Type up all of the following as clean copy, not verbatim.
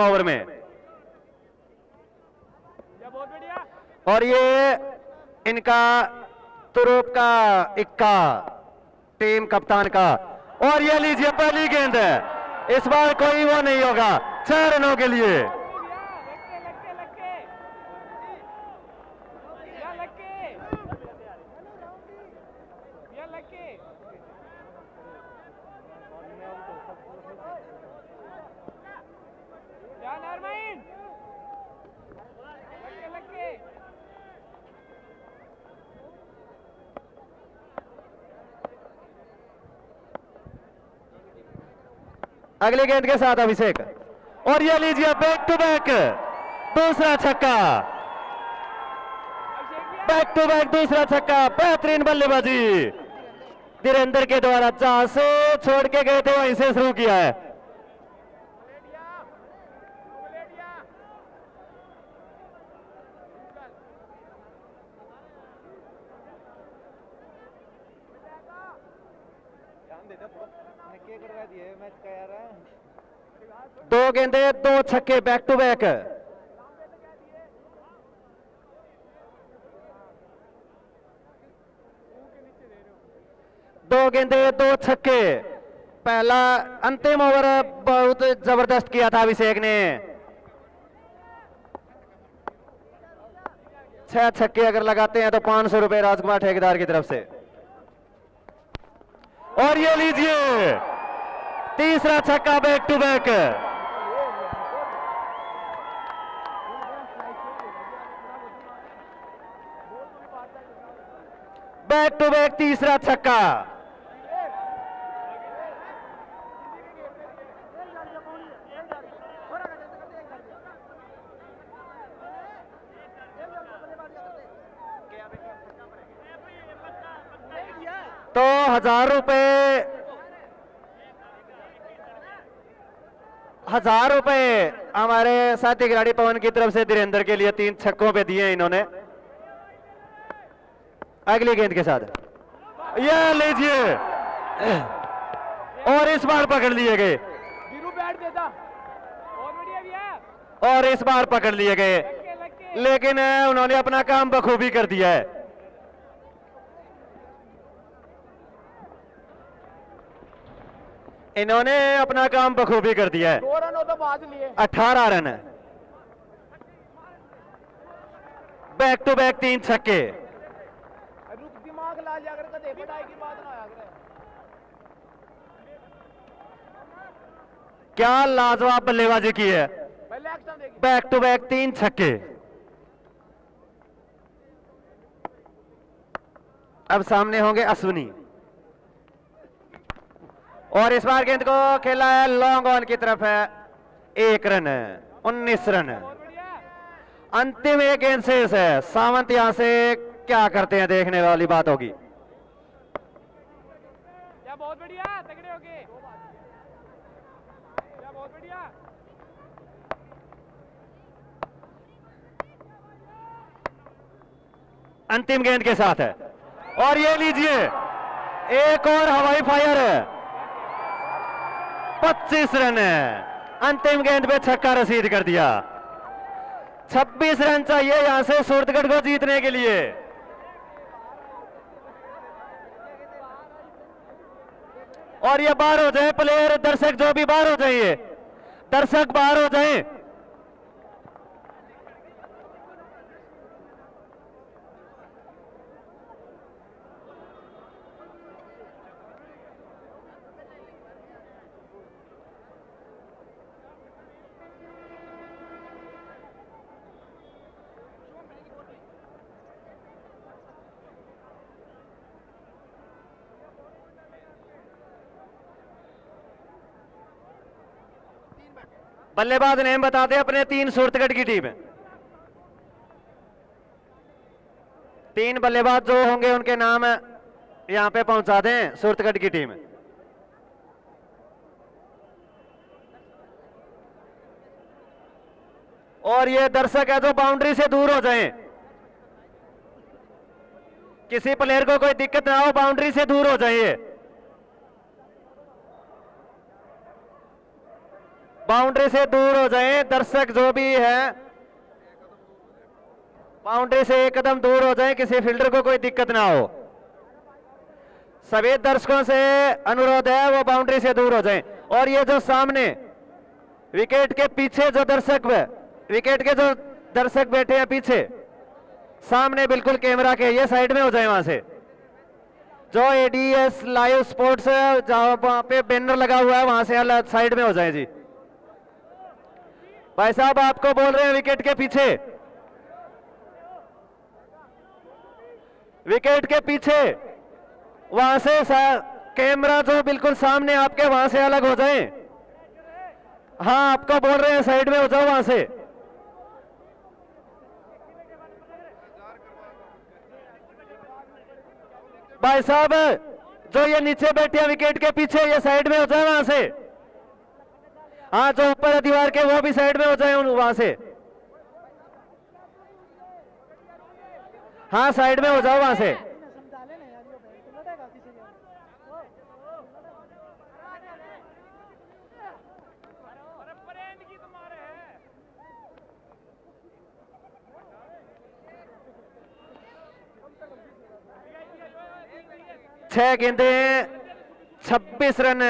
Over में और ये इनका तुरूप का इक्का टीम कप्तान का। और ये लीजिए पहली गेंद है, इस बार कोई वो नहीं होगा 6 रनों के लिए। अगली गेंद के साथ अभिषेक और ये लीजिए बैक टू बैक दूसरा छक्का, बैक टू बैक दूसरा छक्का। बेहतरीन बल्लेबाजी धीरेन्द्र के द्वारा, जहां से छोड़ के गए थे वहीं से शुरू किया है। दो गेंदे 2 छक्के बैक टू बैक। दो गेंदे 2 छक्के। पहला अंतिम ओवर बहुत जबरदस्त किया था अभिषेक ने, 6 छक्के अगर लगाते हैं तो 500 रुपए राजकुमार ठेकेदार की तरफ से। और ये लीजिए तीसरा छक्का back to back. Back to back तीसरा छक्का। तो 1000 रुपए हमारे साथी खिलाड़ी पवन की तरफ से धीरेन्द्र के लिए 3 छक्कों पे दिए इन्होंने। अगली गेंद के साथ ये लीजिए और इस बार पकड़ लिए गए, और इस बार पकड़ लिए गए, लेकिन उन्होंने अपना काम बखूबी कर दिया है। इन्होंने अपना काम बखूबी कर दिया है। 2 रनों तो बाद लिए, 18 रन है। बैक टू बैक 3 छक्के। रुक दिमाग ला जाकर का देख, पढ़ाई की बात ना आकर। क्या लाजवाब बल्लेबाजी की है, बैक टू बैक 3 छक्के। अब सामने होंगे अश्विनी और इस बार गेंद को खेला है लॉन्ग ऑन की तरफ है। 1 रन है, 19 रन है, अंतिम 1 गेंद शेष है। सावंत यहां से क्या करते हैं देखने वाली बात होगी। क्या बहुत बढ़िया, तगड़े हो गए, क्या बहुत बढ़िया। अंतिम गेंद के साथ है और ये लीजिए एक और हवाई फायर है। 25 रन है, अंतिम गेंद पे छक्का रसीद कर दिया। 26 रन चाहिए यहां से सूरतगढ़ को जीतने के लिए। और ये बाहर हो जाए प्लेयर, दर्शक जो भी बाहर हो जाइए, दर्शक बाहर हो जाए। बल्लेबाज नेम बता दें अपने। 3 सूरतगढ़ की टीम है, 3 बल्लेबाज जो होंगे उनके नाम यहां पे पहुंचा दें। सूरतगढ़ की टीम है। और ये दर्शक है जो बाउंड्री से दूर हो जाएं, किसी प्लेयर को कोई दिक्कत ना हो, बाउंड्री से दूर हो जाइए। बाउंड्री से दूर हो जाएं, दर्शक जो भी है बाउंड्री से एक कदम दूर हो जाएं, किसी फील्डर को कोई दिक्कत ना हो। सभी दर्शकों से अनुरोध है वो बाउंड्री से दूर हो जाएं। और ये जो सामने विकेट के पीछे जो दर्शक विकेट के जो दर्शक बैठे हैं पीछे सामने बिल्कुल कैमरा के ये साइड में हो जाए। वहां से जो एडीएस लाइव स्पोर्ट्स जहां वहां पे बैनर लगा हुआ है वहां से साइड में हो जाए। जी भाई साहब आपको बोल रहे हैं विकेट के पीछे, विकेट के पीछे वहां से कैमरा जो बिल्कुल सामने आपके वहां से अलग हो जाए। हाँ आपको बोल रहे हैं साइड में हो जाओ वहां से। भाई साहब जो ये नीचे बैठे हैं विकेट के पीछे ये साइड में हो जाए वहां से। हाँ जो ऊपर दीवार के वो भी साइड में हो जाए वहां से। हाँ साइड में हो जाओ वहां से। छह गेंदे 26 रन,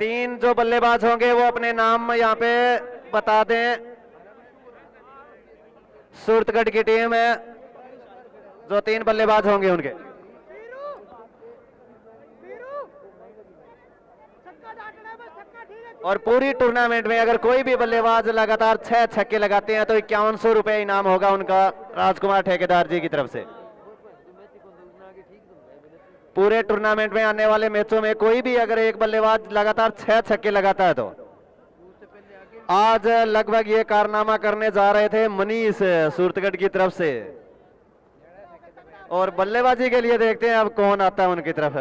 3 जो बल्लेबाज होंगे वो अपने नाम यहाँ पे बता दें। सूरतगढ़ की टीम है जो 3 बल्लेबाज होंगे उनके। और पूरी टूर्नामेंट में अगर कोई भी बल्लेबाज लगातार 6 छक्के लगाते हैं तो 5100 रुपये इनाम होगा उनका राजकुमार ठेकेदार जी की तरफ से। पूरे टूर्नामेंट में आने वाले मैचों में कोई भी अगर एक बल्लेबाज लगातार 6 छक्के लगाता है तो आज लगभग ये कारनामा करने जा रहे थे मनीष सूरतगढ़ की तरफ से। और बल्लेबाजी के लिए देखते हैं अब कौन आता है उनकी तरफ।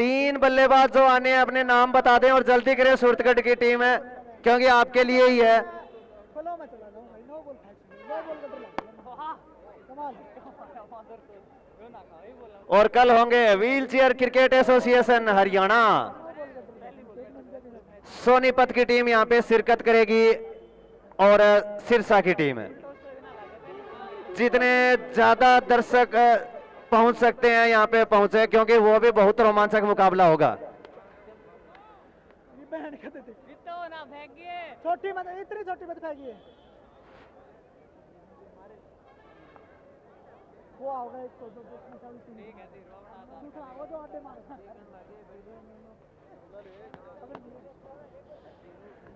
3 बल्लेबाज जो आने अपने नाम बता दें और जल्दी करें सूरतगढ़ की टीम है क्योंकि आपके लिए ही है। और कल होंगे wheelchair cricket association Haryana, Sonipat की टीम यहाँ पे शिरकत करेगी और सिरसा की टीम। जितने ज्यादा दर्शक पहुंच सकते हैं यहाँ पे पहुंचे क्योंकि वो भी बहुत रोमांचक मुकाबला होगा।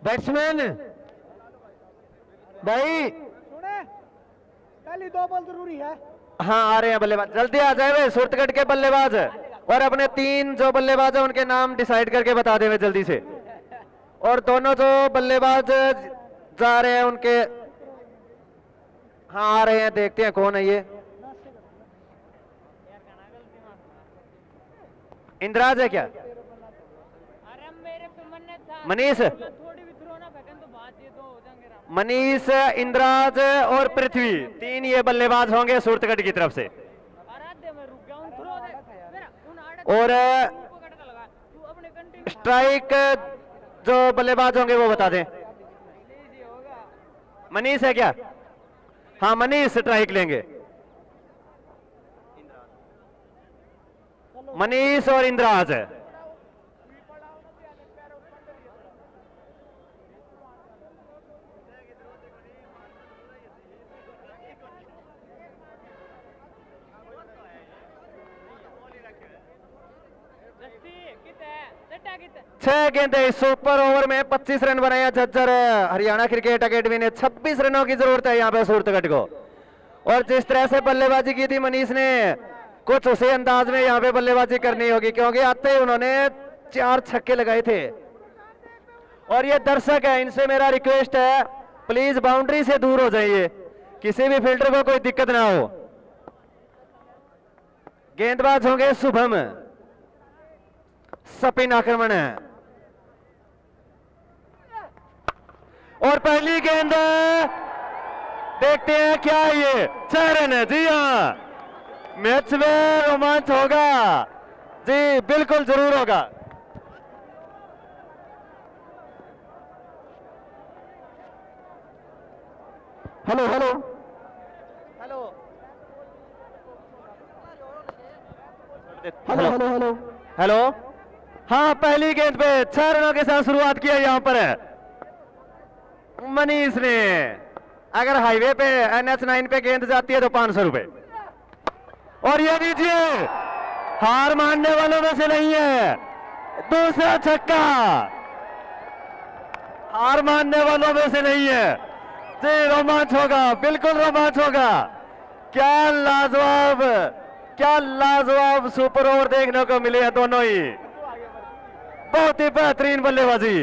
बैट्समैन भाई पहली 2 बॉल जरूरी है। हाँ आ रहे हैं बल्लेबाज, जल्दी आ जाए वे सूरतगढ़ के बल्लेबाज और अपने 3 जो बल्लेबाज है उनके नाम डिसाइड करके बता देवे जल्दी से। और दोनों जो बल्लेबाज जा रहे हैं उनके हाँ आ रहे हैं, देखते हैं कौन है ये। इंद्राज है क्या? मनीष, मनीष, इंद्राज और पृथ्वी, 3 ये बल्लेबाज होंगे सूरतगढ़ की तरफ से। और स्ट्राइक जो बल्लेबाज होंगे वो बता दें। मनीष है क्या? हाँ मनीष स्ट्राइक लेंगे, मनीष और इंद्राज है। छह गेंदे इस सुपर ओवर में 25 रन बनाया झज्जर। हरियाणा क्रिकेट एकेडमी ने 26 रनों की जरूरत है यहाँ पे सूरतगढ़ को। और जिस तरह से बल्लेबाजी की थी मनीष ने कुछ उसी अंदाज में यहाँ पे बल्लेबाजी करनी होगी क्योंकि आते ही उन्होंने 4 छक्के लगाए थे। और ये दर्शक है इनसे मेरा रिक्वेस्ट है प्लीज बाउंड्री से दूर हो जाइए, किसी भी फील्डर को कोई दिक्कत ना हो। गेंदबाज होंगे शुभम, सपिन आक्रमण है। और पहली गेंद देखते हैं क्या ये 6 रन है। जी हाँ मैच में रोमांच होगा, जी बिल्कुल जरूर होगा। Hello hello hello hello hello hello hello. हाँ पहली गेंद पे 6 रनों के साथ शुरुआत किया यहाँ पर है मनीष ने। अगर हाईवे पे NH9 पे गेंद जाती है तो 500 रुपए। और ये लीजिए, हार मानने वालों में से नहीं है, दूसरा छक्का हार मानने वालों में से नहीं है जी। रोमांच होगा, बिल्कुल रोमांच होगा। क्या लाजवाब सुपर ओवर देखने को मिले हैं दोनों ही। बहुत ही बेहतरीन बल्लेबाजी।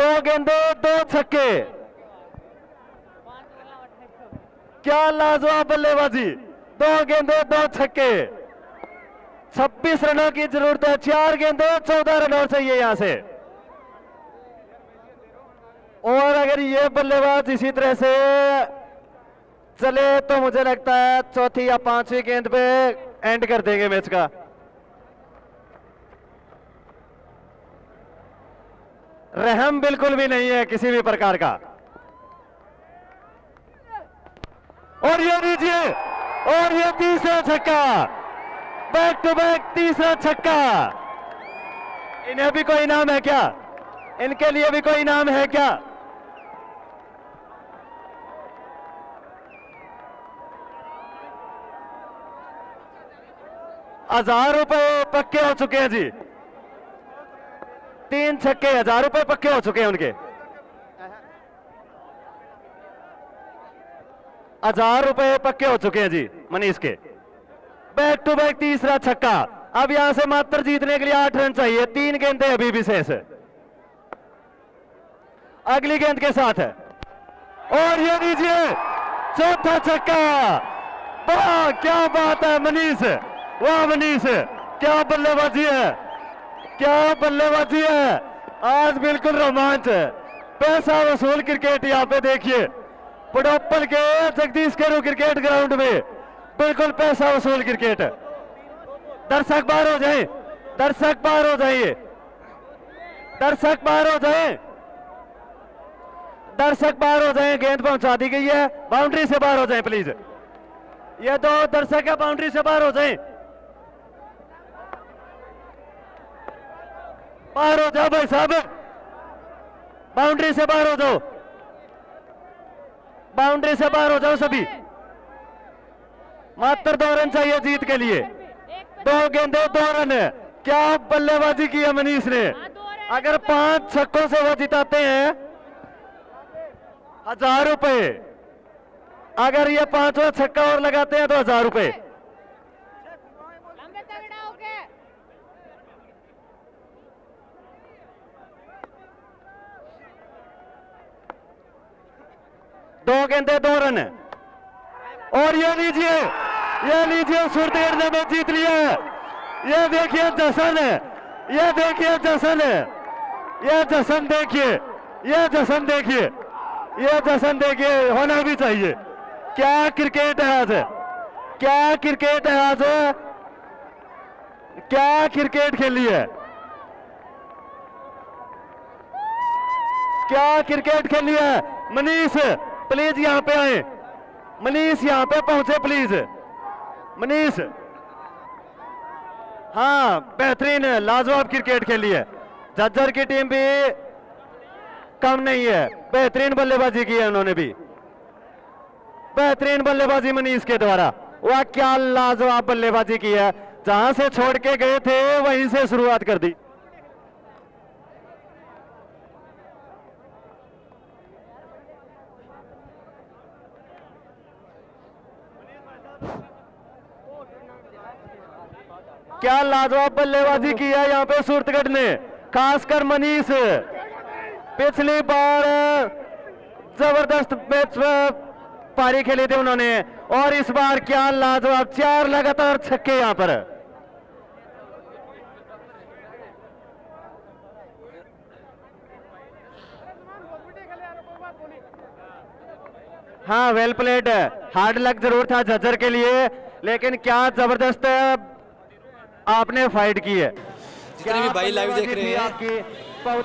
दो गेंदे 2 छक्के, क्या लाजवाब बल्लेबाजी। 2 गेंदे 2 छक्के, 26 रनों की जरूरत है। 4 गेंदे 14 रन और चाहिए यहां से। और अगर ये बल्लेबाज इसी तरह से चले तो मुझे लगता है 4वीं या 5वीं गेंद पे एंड कर देंगे मैच का। रहम बिल्कुल भी नहीं है किसी भी प्रकार का। और ये लीजिए, और ये तीसरा छक्का, बैक टू बैक तीसरा छक्का। इन्हें भी कोई इनाम है क्या? इनके लिए भी कोई इनाम है क्या? ₹1000 पक्के हो चुके हैं जी। 3 छक्के, ₹1000 पक्के हो चुके हैं उनके। ₹1000 पक्के हो चुके हैं जी मनीष के। बैक टू बैक तीसरा छक्का। अब यहां से मात्र जीतने के लिए 8 रन चाहिए। 3 गेंदें अभी भी शेष है। अगली गेंद के साथ है। और ये लीजिए, चौथा छक्का। वाह क्या बात है मनीष, वाह मनीष, क्या बल्लेबाजी है, क्या बल्लेबाजी है। आज बिल्कुल रोमांच है। पैसा वसूल क्रिकेट यहाँ पे देखिए, बड़ोपल के जगदीश केरू क्रिकेट ग्राउंड में बिल्कुल पैसा वसूल क्रिकेट। दर्शक बाहर हो जाएं, दर्शक बाहर हो जाइए, दर्शक बाहर हो जाएं, दर्शक बाहर हो जाएं। गेंद पहुंचा दी गई है, बाउंड्री से बाहर हो जाएं प्लीज। ये 2 दर्शक है, बाउंड्री से बाहर हो जाएं, बाहर हो जाओ भाई साहब, बाउंड्री से बाहर हो जाओ, बाउंड्री से बाहर हो जाओ सभी। मात्र 2 रन चाहिए जीत के लिए। 2 गेंदें 2 रन, क्या बल्लेबाजी की है मनीष ने। अगर 5 छक्कों से वो जिताते हैं ₹1000, अगर ये 5वां छक्का और लगाते हैं तो ₹1000। दो गेंदे 2 रन। और ये लीजिए, ये लीजिए, सुरतगढ़ ने मैच जीत लिया। ये देखिए जश्न, ये देखिए जश्न, ये जश्न देखिए, ये जश्न देखिए, ये जश्न देखिए। होना भी चाहिए। क्या क्रिकेट है आज, क्या क्रिकेट है आज, क्या क्रिकेट खेली है, क्या क्रिकेट खेली है। मनीष प्लीज यहां पे आए, मनीष यहां पे पहुंचे प्लीज। मनीष, हाँ बेहतरीन है, लाजवाब क्रिकेट खेली है। झज्जर की टीम भी कम नहीं है, बेहतरीन बल्लेबाजी की है उन्होंने भी। बेहतरीन बल्लेबाजी मनीष के द्वारा। वह क्या लाजवाब बल्लेबाजी की है, जहां से छोड़ के गए थे वहीं से शुरुआत कर दी। क्या लाजवाब बल्लेबाजी की है यहाँ पे सूरतगढ़ ने, खासकर मनीष। पिछली बार जबरदस्त मैच पारी खेली थी उन्होंने, और इस बार क्या लाजवाब 4 लगातार छक्के यहाँ पर। हाँ वेल प्लेड, हार्ड लक जरूर था झज्जर के लिए, लेकिन क्या जबरदस्त आपने फाइट की है। जितने भी भाई लाइव देख रहे हैं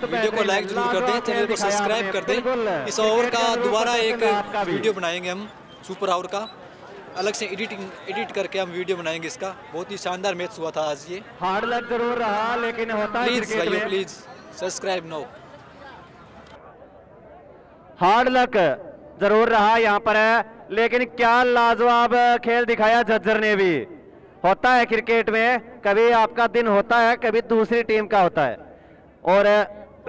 वीडियो को लाइक जरूर कर दें, चैनल को सब्सक्राइब कर दें। इस ओवर का दोबारा एक वीडियो बनाएंगे हम, सुपर ओवर का अलग से एडिट करके हम वीडियो बनाएंगे इसका। बहुत ही शानदार मैच हुआ था आज ये। हार्ड लक जरूर रहा लेकिन होता है क्रिकेट में। Please subscribe now. Hard luck जरूर रहा यहाँ पर है, लेकिन क्या लाजवाब खेल दिखाया झज्जर ने भी। होता है क्रिकेट में, कभी आपका दिन होता है कभी दूसरी टीम का होता है। और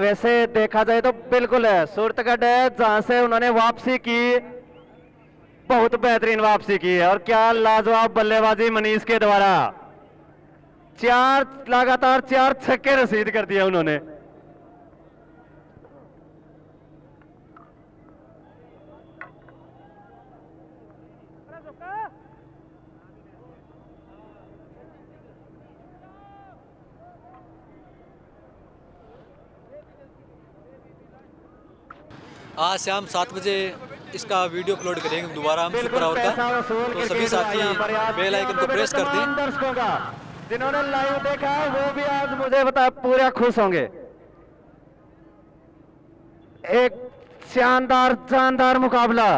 वैसे देखा जाए तो बिल्कुल है सूरतगढ़ है जहाँ से उन्होंने वापसी की, बहुत बेहतरीन वापसी की है। और क्या लाजवाब बल्लेबाजी मनीष के द्वारा, लगातार चार छक्के रसीद कर दिया उन्होंने। आज शाम 7 बजे इसका वीडियो अपलोड करेंगे दोबारा हम सुपर आवर का। तो सभी साथी बेल आइकन को प्रेस कर दें। दर्शकों का जिन्होंने लाइव देखा वो भी आज मुझे बता पूरा खुश होंगे। एक शानदार शानदार मुकाबला।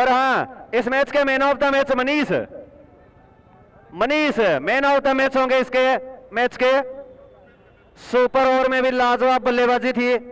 और हाँ, इस मैच के man of the match Manish man of the match होंगे इसके मैच के। सुपर ओवर में भी लाजवाब बल्लेबाजी थी।